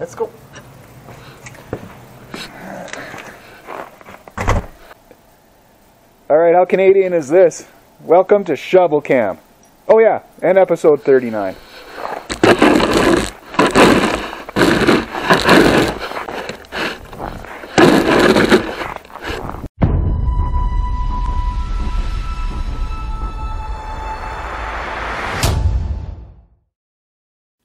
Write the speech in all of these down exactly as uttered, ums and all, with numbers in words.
Let's go. Alright, how Canadian is this? Welcome to Shovel Cam. Oh yeah, and episode thirty-nine.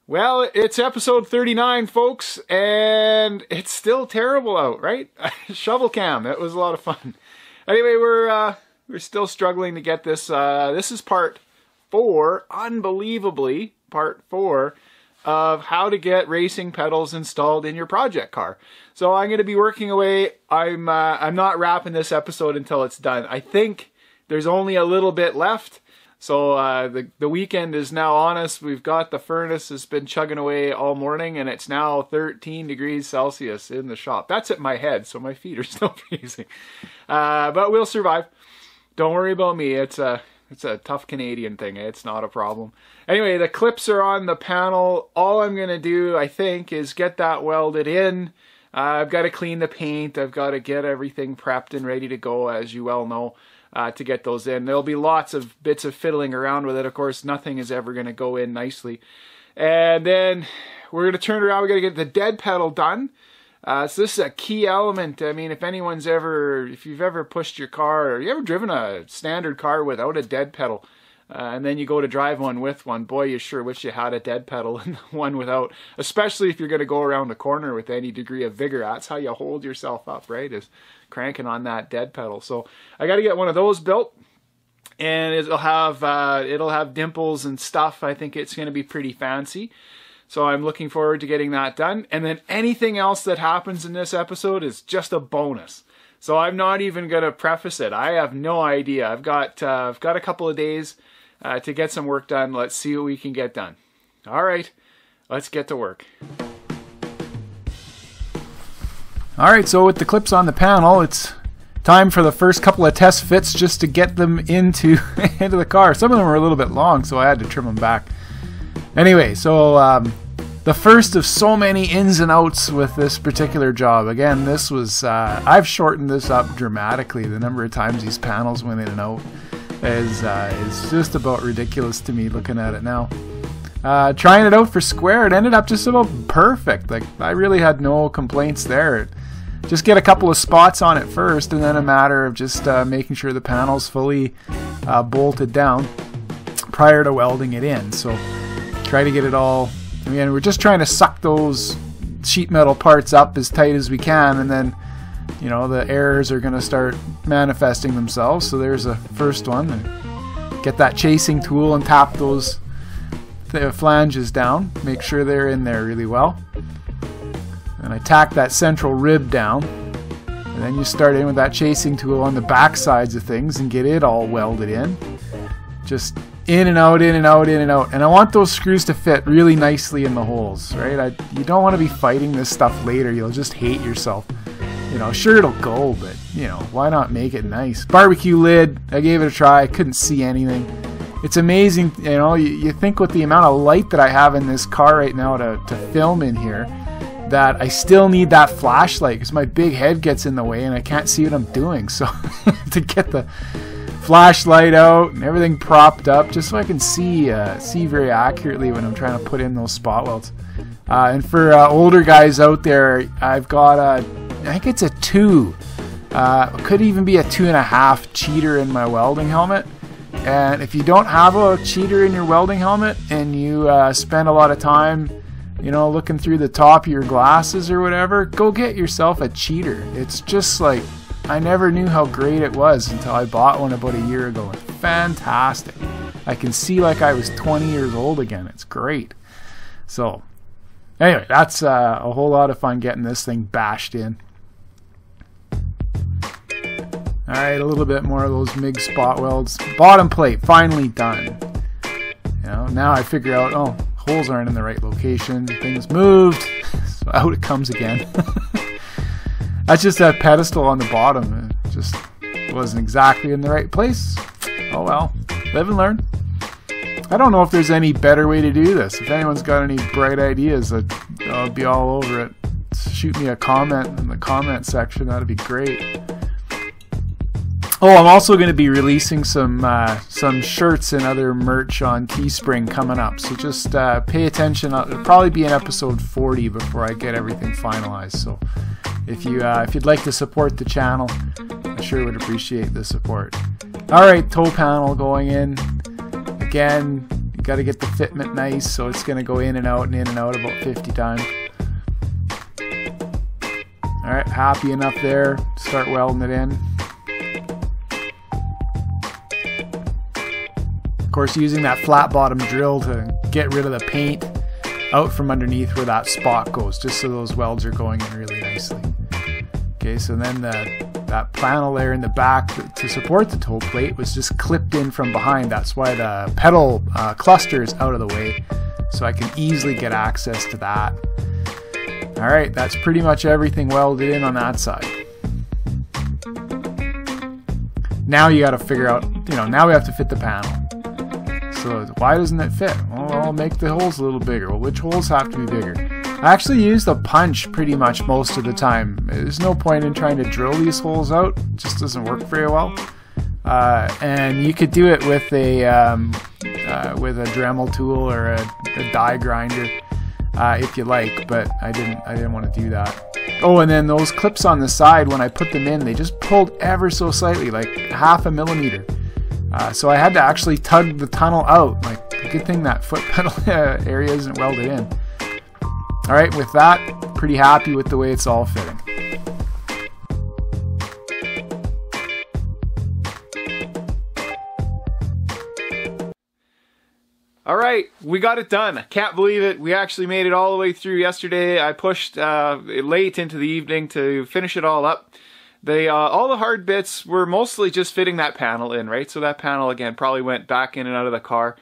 Well, it's episode thirty-nine, folks, and it's still terrible out, right? Shovel Cam, that was a lot of fun. Anyway, we're uh, we're still struggling to get this. Uh, this is part four, unbelievably, part four of how to get racing pedals installed in your project car. So I'm going to be working away. I'm uh, I'm not wrapping this episode until it's done. I think there's only a little bit left. So uh, the, the weekend is now on us. We've got the furnace has been chugging away all morning, and it's now thirteen degrees Celsius in the shop. That's at my head, so my feet are still freezing. Uh, but we'll survive. Don't worry about me. It's a, it's a tough Canadian thing. It's not a problem. Anyway, the clips are on the panel. All I'm going to do, I think, is get that welded in. Uh, I've got to clean the paint. I've got to get everything prepped and ready to go, as you well know. Uh, to get those in. There'll be lots of bits of fiddling around with it. Of course, nothing is ever going to go in nicely. And then we're going to turn around. We're going to get the dead pedal done. Uh, so this is a key element. I mean, if anyone's ever, if you've ever pushed your car, or you ever driven a standard car without a dead pedal, uh, and then you go to drive one with one, boy, you sure wish you had a dead pedal and one without, especially if you're going to go around a corner with any degree of vigor. That's how you hold yourself up, right? Is cranking on that dead pedal. So I got to get one of those built, and it'll have uh, it'll have dimples and stuff. I think it's going to be pretty fancy. So I'm looking forward to getting that done. And then anything else that happens in this episode is just a bonus. So I'm not even going to preface it. I have no idea. I've got uh, I've got a couple of days uh, to get some work done. Let's see what we can get done. All right, let's get to work. Alright, so with the clips on the panel, it's time for the first couple of test fits just to get them into, into the car. Some of them were a little bit long, so I had to trim them back. Anyway, so um, the first of so many ins and outs with this particular job. Again, this was, uh, I've shortened this up dramatically. The number of times these panels went in and out is, uh, is just about ridiculous to me looking at it now. Uh, trying it out for square, it ended up just about perfect. Like, I really had no complaints there. Just get a couple of spots on it first, and then a matter of just uh, making sure the panel's fully uh, bolted down prior to welding it in. So try to get it all, I mean, we're just trying to suck those sheet metal parts up as tight as we can, and then, you know, the errors are going to start manifesting themselves. So there's a first one, and get that chasing tool and tap those the flanges down, make sure they're in there really well, and I tack that central rib down, and then you start in with that chasing tool on the back sides of things and get it all welded in, just in and out, in and out, in and out. And I want those screws to fit really nicely in the holes, right? I, you don't want to be fighting this stuff later. You'll just hate yourself, you know. Sure, it'll go, but you know, why not make it nice? Barbecue lid, I gave it a try. I couldn't see anything. It's amazing, you know, you, you think with the amount of light that I have in this car right now to, to film in here, that I still need that flashlight because my big head gets in the way and I can't see what I'm doing. So to get the flashlight out and everything propped up just so I can see uh, see very accurately when I'm trying to put in those spot welds. Uh, and for uh, older guys out there, I've got a, I think it's a two, uh, could even be a two and a half cheater in my welding helmet. And if you don't have a cheater in your welding helmet and you uh, spend a lot of time, you know, looking through the top of your glasses or whatever, go get yourself a cheater. It's just like, I never knew how great it was until I bought one about a year ago. It's fantastic. I can see like I was twenty years old again. It's great. So anyway, that's uh, a whole lot of fun getting this thing bashed in. Alright, a little bit more of those M I G spot welds. Bottom plate, finally done. You know, now I figure out, oh, holes aren't in the right location. Things moved. So out it comes again. That's just that pedestal on the bottom. It just wasn't exactly in the right place. Oh well, live and learn. I don't know if there's any better way to do this. If anyone's got any bright ideas of I'd be all over it. Shoot me a comment in the comment section, that'd be great. Oh, I'm also going to be releasing some uh, some shirts and other merch on Teespring coming up, so just uh, pay attention. It'll probably be in episode forty before I get everything finalized, so if, you, uh, if you'd like to support the channel, I sure would appreciate the support. Alright, toe panel going in. Again, you got to get the fitment nice, so it's going to go in and out and in and out about fifty times. Alright, happy enough there. Start welding it in. Of course, using that flat bottom drill to get rid of the paint out from underneath where that spot goes, just so those welds are going in really nicely. Okay, so then the, that flannel layer in the back to support the toe plate was just clipped in from behind. That's why the pedal uh, cluster is out of the way, so I can easily get access to that. Alright, that's pretty much everything welded in on that side. Now you gotta figure out, you know, now we have to fit the panel. So why doesn't it fit? Well, I'll make the holes a little bigger. Well, which holes have to be bigger? I actually use the punch pretty much most of the time. There's no point in trying to drill these holes out. It just doesn't work very well. Uh, and you could do it with a, um, uh, with a Dremel tool or a, a die grinder. Uh, if you like, but I didn't I didn't want to do that. Oh, and then those clips on the side, when I put them in, they just pulled ever so slightly, like half a millimeter. Uh, so I had to actually tug the tunnel out. Like, good thing that foot pedal area isn't welded in. Alright, with that, pretty happy with the way it's all fitting. All right, we got it done. I can't believe it. We actually made it all the way through yesterday. I pushed uh, late into the evening to finish it all up. They, uh, all the hard bits were mostly just fitting that panel in, right? So that panel, again, probably went back in and out of the car,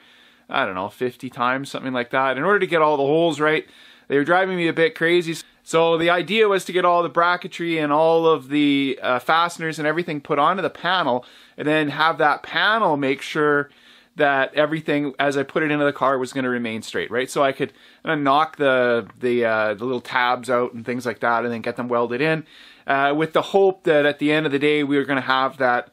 I don't know, fifty times, something like that, in order to get all the holes right. They were driving me a bit crazy. So the idea was to get all the bracketry and all of the uh, fasteners and everything put onto the panel, and then have that panel make sure that everything, as I put it into the car, was going to remain straight, right? So I could uh, knock the the, uh, the little tabs out and things like that, and then get them welded in, uh, with the hope that at the end of the day we were going to have that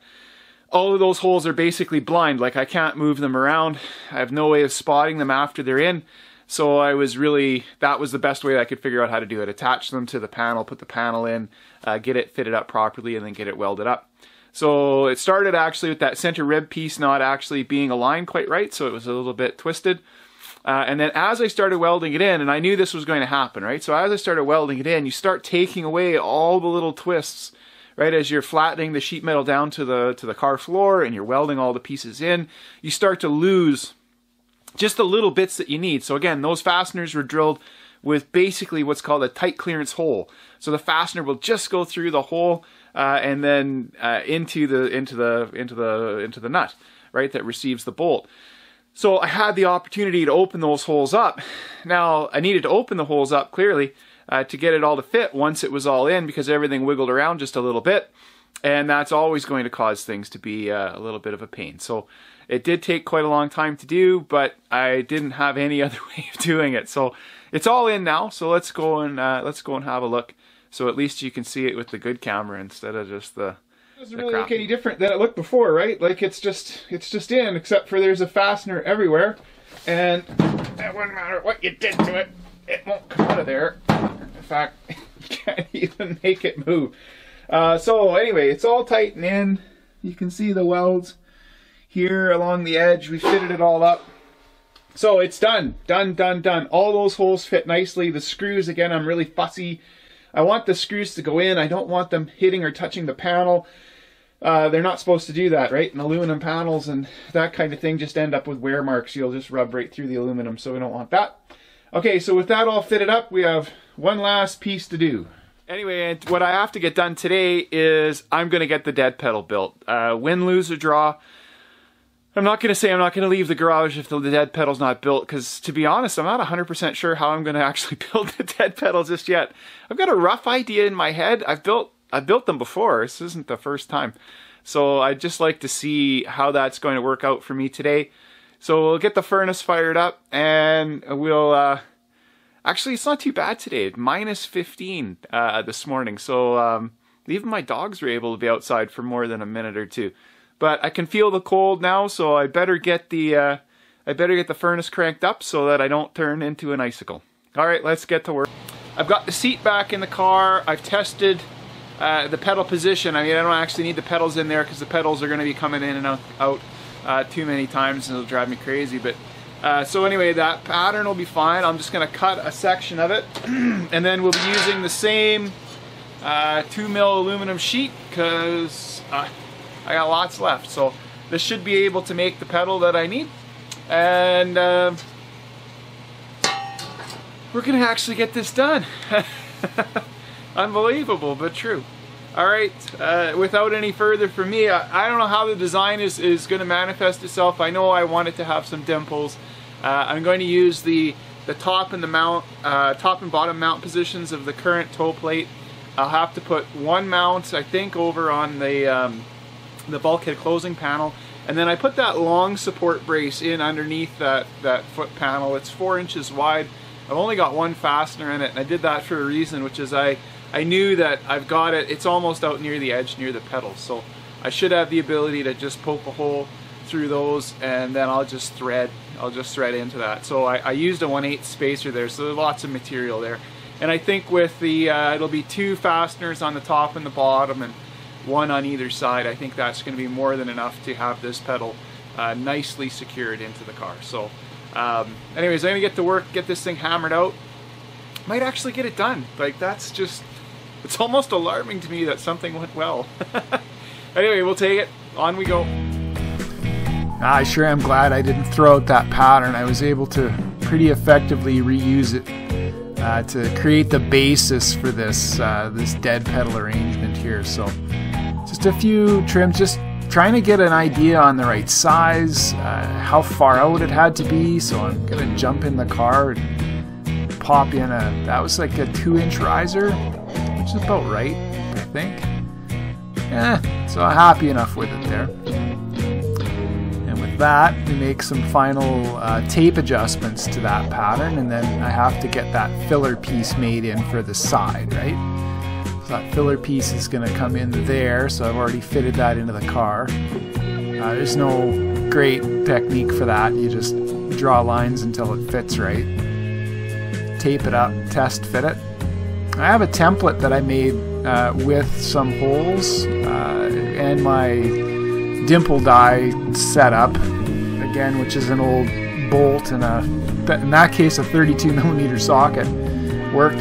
all of those holes are basically blind. Like, I can't move them around. I have no way of spotting them after they're in. So I was really, that was the best way I could figure out how to do it. Attach them to the panel, put the panel in, uh, get it fitted up properly, and then get it welded up. So it started actually with that center rib piece not actually being aligned quite right, so it was a little bit twisted. Uh, and then as I started welding it in, and I knew this was going to happen, right? So as I started welding it in, you start taking away all the little twists, right? As you're flattening the sheet metal down to the, to the car floor and you're welding all the pieces in, you start to lose just the little bits that you need. So again, those fasteners were drilled with basically what's called a tight clearance hole. So the fastener will just go through the hole, Uh, and then uh, into the into the into the into the nut, right, that receives the bolt. So I had the opportunity to open those holes up. Now I needed to open the holes up clearly uh, to get it all to fit once it was all in, because everything wiggled around just a little bit, and that's always going to cause things to be uh, a little bit of a pain. So it did take quite a long time to do, but I didn't have any other way of doing it. So it's all in now. So let's go and uh, let's go and have a look. So at least you can see it with the good camera instead of just the. It doesn't the really crappy. Look any different than it looked before, right? Like, it's just it's just in, except for there's a fastener everywhere, and it wouldn't matter what you did to it, it won't come out of there. In fact, you can't even make it move. Uh, so anyway, it's all tight and in. You can see the welds here along the edge. We fitted it all up. So it's done, done, done, done. All those holes fit nicely. The screws, again, I'm really fussy. I want the screws to go in. I don't want them hitting or touching the panel. Uh, they're not supposed to do that, right? And aluminum panels and that kind of thing just end up with wear marks. You'll just rub right through the aluminum, so we don't want that. Okay, so with that all fitted up, we have one last piece to do. Anyway, what I have to get done today is I'm going to get the dead pedal built. Uh, win, lose, or draw. I'm not going to say I'm not going to leave the garage if the dead pedal's not built, because to be honest, I'm not one hundred percent sure how I'm going to actually build the dead pedal just yet. I've got a rough idea in my head. I've built I've built them before. This isn't the first time. So I'd just like to see how that's going to work out for me today. So we'll get the furnace fired up, and we'll... Uh, Actually, it's not too bad today. minus fifteen uh, this morning. So um, even my dogs were able to be outside for more than a minute or two. But I can feel the cold now, so I better get the uh, I better get the furnace cranked up so that I don't turn into an icicle. All right, let's get to work. I've got the seat back in the car. I've tested uh, the pedal position. I mean, I don't actually need the pedals in there because the pedals are going to be coming in and out, out uh, too many times, and it'll drive me crazy. But Uh, so anyway, that pattern will be fine. I'm just going to cut a section of it, and then we'll be using the same uh, two mil aluminum sheet because uh, I got lots left. So this should be able to make the pedal that I need, and uh, we're going to actually get this done. Unbelievable, but true. All right, uh, without any further from me, I, I don't know how the design is, is going to manifest itself. I know I want it to have some dimples. Uh, I'm going to use the, the top and the mount, uh, top and bottom mount positions of the current toe plate. I'll have to put one mount, I think, over on the, um, the bulkhead closing panel. And then I put that long support brace in underneath that, that foot panel. It's four inches wide. I've only got one fastener in it, and I did that for a reason, which is I... I knew that I've got it, it's almost out near the edge, near the pedal, so I should have the ability to just poke a hole through those, and then I'll just thread, I'll just thread into that. So I, I used a one eighth spacer there, so there's lots of material there. And I think with the, uh, it'll be two fasteners on the top and the bottom, and one on either side. I think that's going to be more than enough to have this pedal uh, nicely secured into the car. So um, anyways, I'm going to get to work, get this thing hammered out. Might actually get it done, like that's just... It's almost alarming to me that something went well. Anyway, we'll take it. On we go. I sure am glad I didn't throw out that pattern. I was able to pretty effectively reuse it uh, to create the basis for this uh, this dead pedal arrangement here. So just a few trims, just trying to get an idea on the right size, uh, how far out it had to be. So I'm going to jump in the car and pop in a, that was like a two inch riser. Which is about right, I think. Eh, so I'm happy enough with it there. And with that, we make some final uh, tape adjustments to that pattern, and then I have to get that filler piece made in for the side, right? So that filler piece is going to come in there, so I've already fitted that into the car. Uh, there's no great technique for that, you just draw lines until it fits right. Tape it up, test fit it. I have a template that I made uh, with some holes uh, and my dimple die setup, again, which is an old bolt and a, in that case, a thirty-two millimeter socket worked,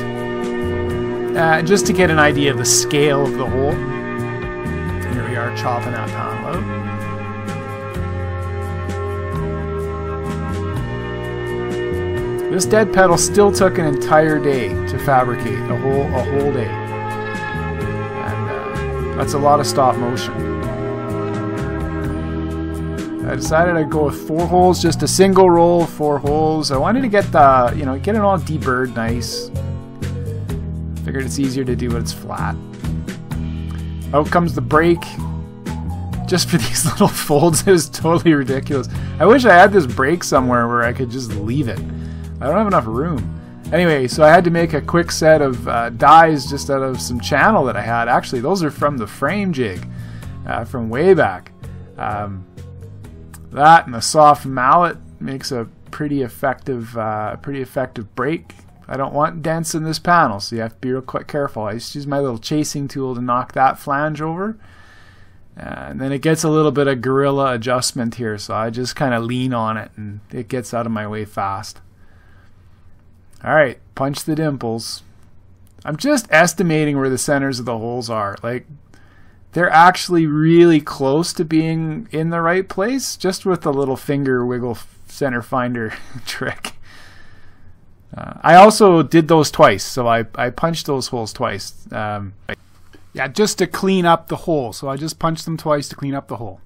uh, just to get an idea of the scale of the hole. Here we are chopping that panel out. This dead pedal still took an entire day to fabricate, a whole a whole day, and uh, that's a lot of stop motion. I decided I'd go with four holes, just a single roll, four holes. I wanted to get the, you know, get it all deburred nice. Figured it's easier to do when it's flat. Out comes the brake. Just for these little folds, it was totally ridiculous. I wish I had this brake somewhere where I could just leave it. I don't have enough room. Anyway, so I had to make a quick set of uh, dies just out of some channel that I had. Actually, those are from the frame jig uh, from way back. Um, that and the soft mallet makes a pretty effective, uh, pretty effective brake. I don't want dents in this panel, so you have to be real quick careful. I just use my little chasing tool to knock that flange over. And then it gets a little bit of gorilla adjustment here, so I just kind of lean on it and it gets out of my way fast. Alright, punch the dimples. I'm just estimating where the centers of the holes are. Like, they're actually really close to being in the right place, just with the little finger wiggle center finder trick. Uh, I also did those twice, so I, I punched those holes twice. Um, Yeah, just to clean up the hole. So I just punched them twice to clean up the hole.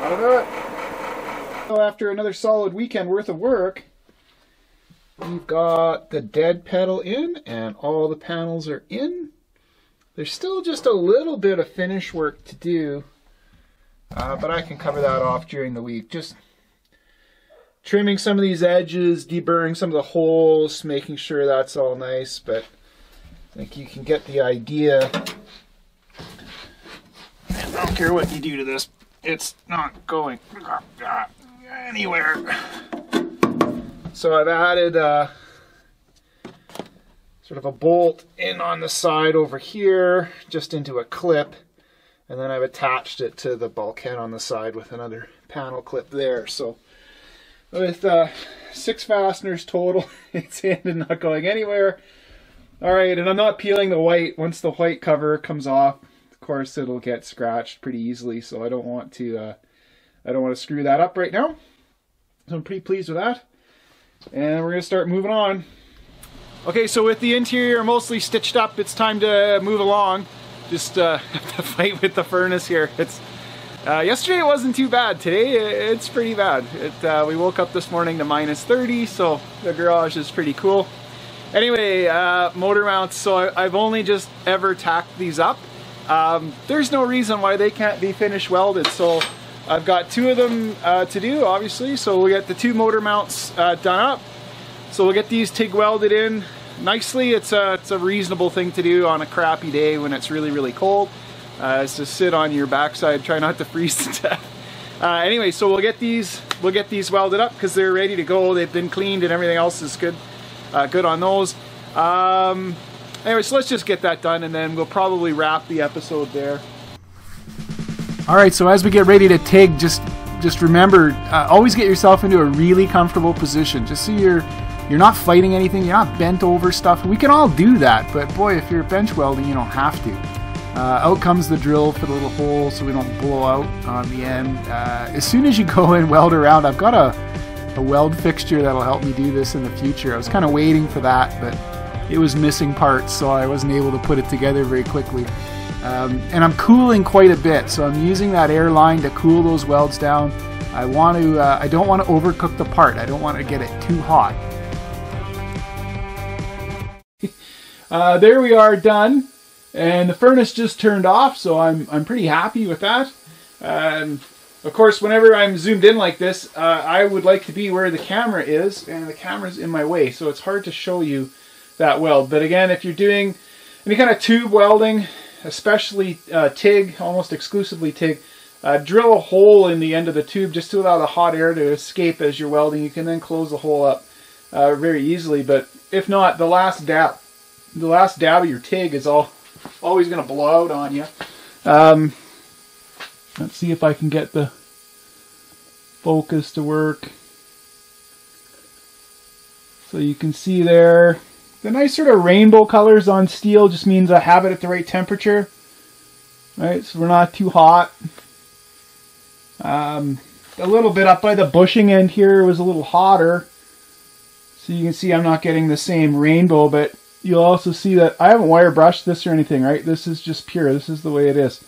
That'll do it. So after another solid weekend worth of work, we've got the dead pedal in and all the panels are in. There's still just a little bit of finish work to do, uh, but I can cover that off during the week. Just trimming some of these edges, deburring some of the holes, making sure that's all nice, but I think you can get the idea. And I don't care what you do to this, it's not going anywhere. So I've added uh, sort of a bolt in on the side over here, just into a clip, and then I've attached it to the bulkhead on the side with another panel clip there. So with uh, six fasteners total, it's in and not going anywhere. All right, and I'm not peeling the white. Once the white cover comes off, of course, it'll get scratched pretty easily, so I don't want to, uh, I don't want to screw that up right now. So I'm pretty pleased with that. And we're gonna start moving on. Okay, so with the interior mostly stitched up, it's time to move along. Just uh, have to fight with the furnace here. It's uh, yesterday it wasn't too bad. Today it's pretty bad. It, uh, we woke up this morning to minus thirty, so the garage is pretty cool. Anyway, uh, motor mounts. So I, I've only just ever tacked these up. Um, there's no reason why they can't be finished welded. So I've got two of them uh, to do, obviously. So we'll get the two motor mounts uh, done up. So we'll get these TIG welded in nicely. It's a, it's a reasonable thing to do on a crappy day when it's really, really cold. Uh, is to sit on your backside, try not to freeze to death. Uh, anyway, so we'll get these, we'll get these welded up because they're ready to go. They've been cleaned and everything else is good, uh, good on those. Um, anyway, so let's just get that done and then we'll probably wrap the episode there. All right, so as we get ready to TIG, just just remember, uh, always get yourself into a really comfortable position, just so you're you're not fighting anything, you're not bent over stuff. We can all do that, but boy, if you're bench welding, you don't have to. Uh, out comes the drill for the little hole so we don't blow out on the end. Uh, as soon as you go and weld around, I've got a, a weld fixture that'll help me do this in the future. I was kind of waiting for that, but it was missing parts, so I wasn't able to put it together very quickly. Um, and I'm cooling quite a bit, so I'm using that air line to cool those welds down. I want to, uh, I don't want to overcook the part. I don't want to get it too hot. uh, there we are, done. And the furnace just turned off, so I'm I'm pretty happy with that. Um, of course, whenever I'm zoomed in like this, uh, I would like to be where the camera is, and the camera's in my way, so it's hard to show you that weld. But again, if you're doing any kind of tube welding, especially uh, TIG, almost exclusively TIG, uh, drill a hole in the end of the tube just to allow the hot air to escape as you're welding. You can then close the hole up uh, very easily, but if not, the last dab, the last dab of your TIG is all, always going to blow out on you. Um, let's see if I can get the focus to work. So you can see there, the nice sort of rainbow colors on steel just means I have it at the right temperature. Right, so we're not too hot. Um, a little bit up by the bushing end here was a little hotter. So you can see I'm not getting the same rainbow, but you'll also see that I haven't wire brushed this or anything, right? This is just pure. This is the way it is.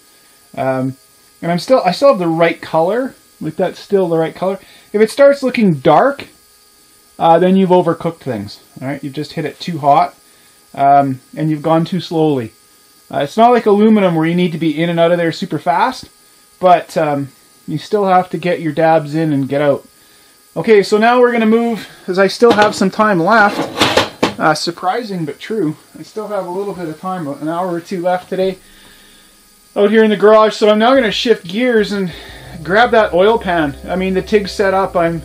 Um, and I'm still, I still have the right color. Like that's still the right color. If it starts looking dark, Uh, then you've overcooked things, all right? You've just hit it too hot, um, and you've gone too slowly. Uh, it's not like aluminum where you need to be in and out of there super fast, but um, you still have to get your dabs in and get out. Okay, so now we're gonna move, because I still have some time left. Uh, surprising but true. I still have a little bit of time, an hour or two left today out here in the garage, so I'm now gonna shift gears and grab that oil pan. I mean, the TIG's set up, I'm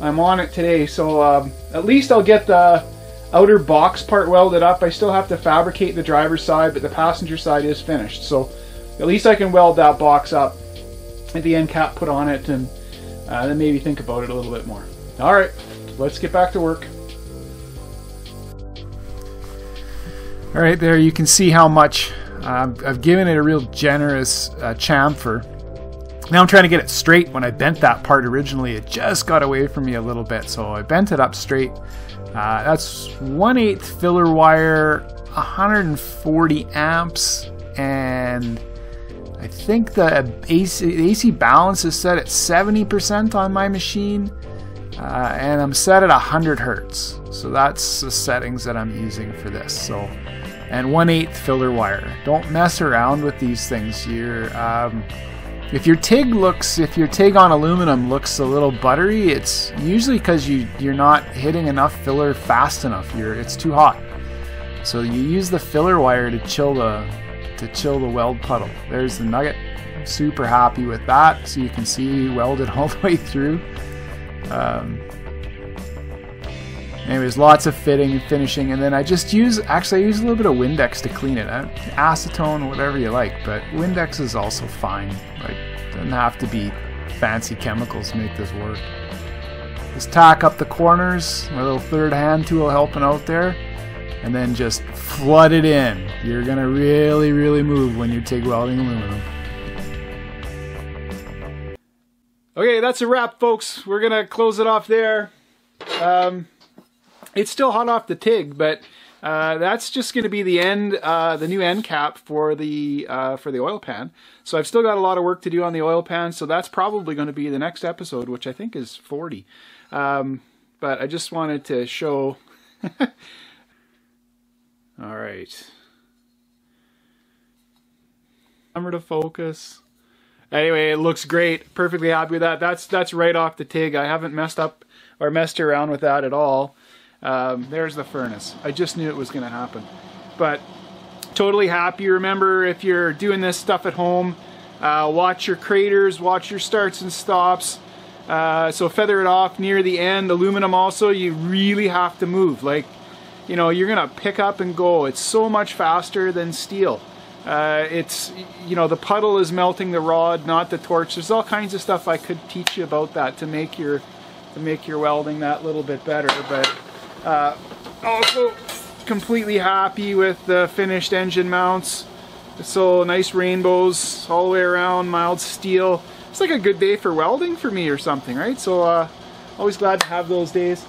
I'm on it today, so um, at least I'll get the outer box part welded up. I still have to fabricate the driver's side, but the passenger side is finished, so at least I can weld that box up, get the end cap put on it, and uh, then maybe think about it a little bit more. All right, let's get back to work. All right, there you can see how much uh, I've given it a real generous uh, chamfer. Now I'm trying to get it straight. When I bent that part originally, it just got away from me a little bit, so I bent it up straight. Uh, that's one eighth filler wire, one hundred forty amps, and I I think the A C, A C balance is set at seventy percent on my machine, uh, and I'm set at one hundred hertz. So that's the settings that I'm using for this. So, and one eighth filter wire. Don't mess around with these things. You're, um, if your TIG looks, if your TIG on aluminum looks a little buttery, it's usually because you you're not hitting enough filler fast enough. You're it's too hot. So you use the filler wire to chill the to chill the weld puddle. There's the nugget. I'm super happy with that. So you can see welded all the way through. Um, anyways, lots of fitting and finishing, and then I just use actually I use a little bit of Windex to clean it. Uh, acetone, whatever you like, but Windex is also fine. Like, doesn't have to be fancy chemicals to make this work. Just tack up the corners. My little third hand tool helping out there. And then just flood it in. You're gonna really, really move when you're TIG welding aluminum. Okay, that's a wrap, folks. We're gonna close it off there. Um, it's still hot off the TIG, but uh, that's just gonna be the end, uh, the new end cap for the uh, for the oil pan. So I've still got a lot of work to do on the oil pan. So that's probably gonna be the next episode, which I think is forty. Um, but I just wanted to show. All right. Camera to focus. Anyway, it looks great. Perfectly happy with that. That's that's right off the TIG. I haven't messed up or messed around with that at all. Um, there's the furnace. I just knew it was going to happen. But totally happy. Remember, if you're doing this stuff at home, uh, watch your craters, watch your starts and stops. Uh, so feather it off near the end. Aluminum also, you really have to move. Like, you know, you're gonna pick up and go. It's so much faster than steel. Uh, it's, you know, the puddle is melting the rod, not the torch. There's all kinds of stuff I could teach you about that to make your to make your welding that little bit better. But uh, also completely happy with the finished engine mounts. So nice rainbows all the way around, mild steel. It's like a good day for welding for me or something, right? So uh, always glad to have those days.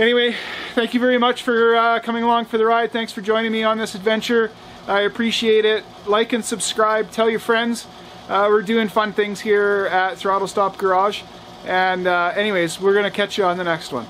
Anyway, thank you very much for uh, coming along for the ride. Thanks for joining me on this adventure. I appreciate it. Like and subscribe. Tell your friends. Uh, we're doing fun things here at Throttle Stop Garage. And uh, anyways, we're going to catch you on the next one.